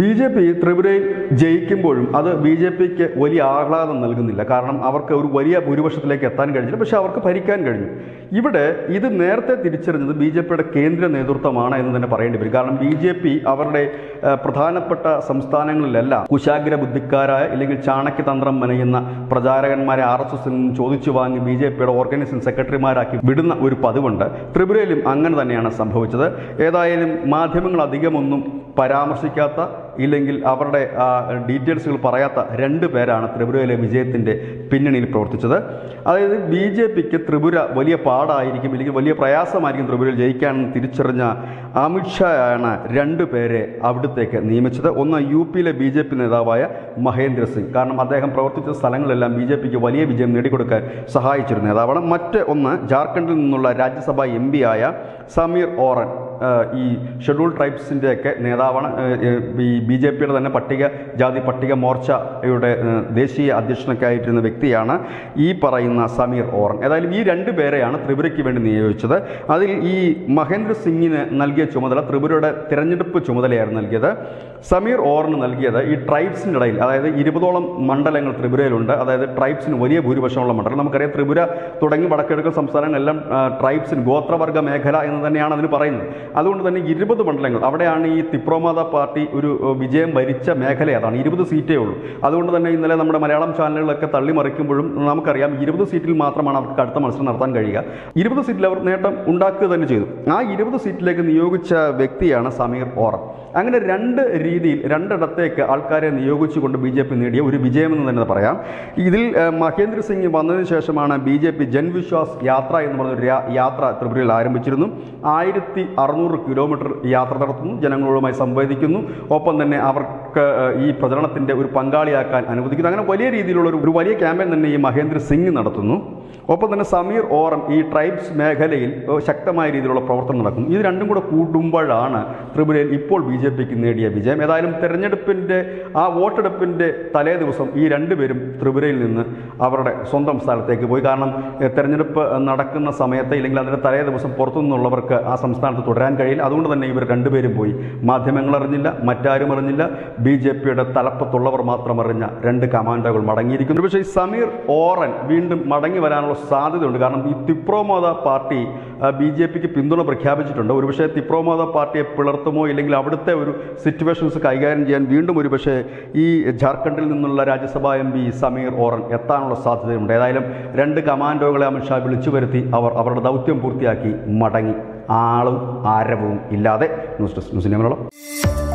BJP ത്രിപുരയിൽ ജയിക്കുമ്പോഴും അത് ബിജെപിക്ക് വലിയ ആഹ്ലാദം നൽകുന്നില്ല. കാരണം അവർക്ക് ഒരു വലിയ ഭൂരിപക്ഷത്തിലേക്ക് എത്താൻ കഴിഞ്ഞില്ല, പക്ഷേ അവർക്ക് ഭരിക്കാൻ കഴിഞ്ഞു. ഇവിടെ ഇത് നേരത്തെ തിരിച്ചറിഞ്ഞത് ബിജെപിയുടെ കേന്ദ്ര നേതൃത്വമാണ് എന്ന് തന്നെ പറയേണ്ടി വരും. കാരണം ബിജെപി അവരുടെ പ്രധാനപ്പെട്ട സംസ്ഥാനങ്ങളിലെല്ലാം കുശാഗ്ര ബുദ്ധിക്കാരായ അല്ലെങ്കിൽ ചാണക്യതന്ത്രം മെനയുന്ന പ്രചാരകന്മാരെ RSS നിന്നും ചോദിച്ചു വാങ്ങി ബിജെപിയുടെ ഓർഗനൈസിംഗ് സെക്രട്ടറിമാരാക്കി വിടുന്ന ഒരു പതിവുണ്ട്. ത്രിപുരയിലും അങ്ങനെ തന്നെയാണ് സംഭവിച്ചത്. ഏതായാലും മാധ്യമങ്ങൾ അധികമൊന്നും പരാമർശിക്കാത്ത ഇല്ലെങ്കിൽ അവരുടെ ഡീറ്റെയിൽസുകൾ പറയാത്ത രണ്ട് പേരാണ് ത്രിപുരയിലെ വിജയത്തിൻ്റെ പിന്നണിയിൽ പ്രവർത്തിച്ചത്. അതായത് ബി ജെ പിക്ക് ത്രിപുര വലിയ പാടായിരിക്കും, ഇല്ലെങ്കിൽ വലിയ പ്രയാസമായിരിക്കും ത്രിപുരയിൽ ജയിക്കാനെന്ന് തിരിച്ചറിഞ്ഞ അമിത്ഷാ ആണ് രണ്ട് പേരെ അവിടത്തേക്ക് നിയമിച്ചത്. ഒന്ന് UP ബി ജെ പി നേതാവായ മഹേന്ദ്ര സിംഗ്, കാരണം അദ്ദേഹം പ്രവർത്തിച്ച സ്ഥലങ്ങളെല്ലാം BJPക്ക് വലിയ വിജയം നേടിക്കൊടുക്കാൻ സഹായിച്ചിരുന്ന നേതാവാണ്. മറ്റ് ഒന്ന് ജാർഖണ്ഡിൽ നിന്നുള്ള രാജ്യസഭാ MP ആയ സമീർ ഓറൻ, ഈ ഷെഡ്യൂൾ ട്രൈബ്സിൻ്റെയൊക്കെ നേതാവാണ്. ഈ BJPയുടെ തന്നെ പട്ടിക ജാതി മോർച്ചയുടെ ദേശീയ അധ്യക്ഷനൊക്കെ ആയിട്ടിരുന്ന വ്യക്തിയാണ് ഈ പറയുന്ന സമീർ ഓറൻ. ഏതായാലും ഈ രണ്ട് പേരെയാണ് ത്രിപുരയ്ക്ക് വേണ്ടി നിയോഗിച്ചത്. അതിൽ ഈ മഹേന്ദ്ര സിംഗിന് നൽകിയ ചുമതല ത്രിപുരയുടെ തിരഞ്ഞെടുപ്പ് ചുമതലയായിരുന്നു നൽകിയത്. സമീർ ഓറിന് നൽകിയത് ഈ ട്രൈബ്സിൻ്റെ ഇടയിൽ, അതായത് 20ഓളം മണ്ഡലങ്ങൾ ത്രിപുരയിലുണ്ട്. അതായത് ട്രൈബ്സിന് വലിയ ഭൂരിപക്ഷമുള്ള മണ്ഡലം. നമുക്കറിയാം ത്രിപുര തുടങ്ങി വടക്കിഴക്കൻ സംസ്ഥാനങ്ങളെല്ലാം ട്രൈബ്സിന് ഗോത്രവർഗ മേഖല എന്ന് തന്നെയാണ് അതിന് പറയുന്നത്. അതുകൊണ്ട് തന്നെ 20 മണ്ഡലങ്ങൾ, അവിടെയാണ് ഈ തിപ്രോമാത പാർട്ടി ഒരു വിജയം വരിച്ച മേഖല. അതാണ് 20 സീറ്റേ ഉള്ളൂ. അതുകൊണ്ട് തന്നെ ഇന്നലെ നമ്മുടെ മലയാളം ചാനലുകളൊക്കെ തള്ളിമറിക്കുമ്പോഴും നമുക്കറിയാം 20 സീറ്റിൽ മാത്രമാണ് അവർക്ക് അടുത്ത മത്സരം നടത്താൻ കഴിയുക. 20 സീറ്റിൽ അവർ നേട്ടം ഉണ്ടാക്കുക തന്നെ ചെയ്തു. ആ 20 സീറ്റിലേക്ക് നിയോഗിച്ച വ്യക്തിയാണ് സമീർ ഓറൻ. അങ്ങനെ രണ്ട് രീതിയിൽ രണ്ടിടത്തേക്ക് ആൾക്കാരെ നിയോഗിച്ചുകൊണ്ട് BJP നേടിയ ഒരു വിജയമെന്ന് തന്നെ പറയാം. ഇതിൽ മഹേന്ദ്ര സിംഗ് വന്നതിന് ശേഷമാണ് BJP ജൻവിശ്വാസ് യാത്ര എന്ന് പറഞ്ഞൊരു യാത്ര ത്രിപുരയിൽ ആരംഭിച്ചിരുന്നു. 1600 കിലോമീറ്റർ യാത്ര നടത്തുന്നു, ജനങ്ങളുമായി സംവദിക്കുന്നു, ഒപ്പം തന്നെ അവർക്ക് ഈ പ്രചരണത്തിൻ്റെ ഒരു പങ്കാളിയാക്കാൻ അനുവദിക്കുന്നു. അങ്ങനെ വലിയ രീതിയിലുള്ള ഒരു വലിയ ക്യാമ്പയിൻ തന്നെ ഈ മഹേന്ദ്ര സിംഗ് നടത്തുന്നു. ഒപ്പം തന്നെ സമീർ ഓറൻ ഈ ട്രൈബ്സ് മേഖലയിൽ ശക്തമായ രീതിയിലുള്ള പ്രവർത്തനം നടക്കുന്നു. ഇത് രണ്ടും കൂടെ കൂടുമ്പോഴാണ് ത്രിപുരയിൽ ഇപ്പോൾ BJPക്ക് നേടിയ വിജയം. ഏതായാലും തെരഞ്ഞെടുപ്പിൻ്റെ ആ വോട്ടെടുപ്പിൻ്റെ തലേ ദിവസം ഈ രണ്ടുപേരും ത്രിപുരയിൽ നിന്ന് അവരുടെ സ്വന്തം സ്ഥലത്തേക്ക് പോയി. കാരണം തെരഞ്ഞെടുപ്പ് നടക്കുന്ന സമയത്ത് ഇല്ലെങ്കിൽ അതിൻ്റെ തലേ ദിവസം പുറത്തുനിന്നുള്ളവർക്ക് ആ സംസ്ഥാനത്ത് തുടരാൻ കഴിയില്ല. അതുകൊണ്ട് തന്നെ ഇവർ രണ്ടുപേരും പോയി. മാധ്യമങ്ങൾ അറിഞ്ഞില്ല, മറ്റാരും അറിഞ്ഞില്ല, BJPയുടെ തലപ്പത്തുള്ളവർ മാത്രം അറിഞ്ഞ രണ്ട് കമാൻഡോകൾ മടങ്ങിയിരിക്കുന്നു. പക്ഷേ ഈ സമീർ ഓറൻ വീണ്ടും മടങ്ങി വരാനുള്ള സാധ്യതയുണ്ട്. കാരണം ഈ തിപ്രോമാത പാർട്ടി BJPക്ക് പിന്തുണ പ്രഖ്യാപിച്ചിട്ടുണ്ട്. ഒരുപക്ഷെ തിപ്രോമാത പാർട്ടിയെ പിളർത്തുമോ ഇല്ലെങ്കിൽ അവിടുത്തെ ഒരു സിറ്റുവേഷൻസ് കൈകാര്യം ചെയ്യാൻ വീണ്ടും ഒരുപക്ഷെ ഈ ജാർഖണ്ഡിൽ നിന്നുള്ള രാജ്യസഭാ MP സമീർ ഓറൻ എത്താനുള്ള സാധ്യതയുണ്ട്. ഏതായാലും രണ്ട് കമാൻഡോകളെ അമിത്ഷാ വിളിച്ചു വരുത്തി അവർ അവരുടെ ദൗത്യം പൂർത്തിയാക്കി മടങ്ങി, ആളും ആരവവും ഇല്ലാതെ. News desk news Malayalam.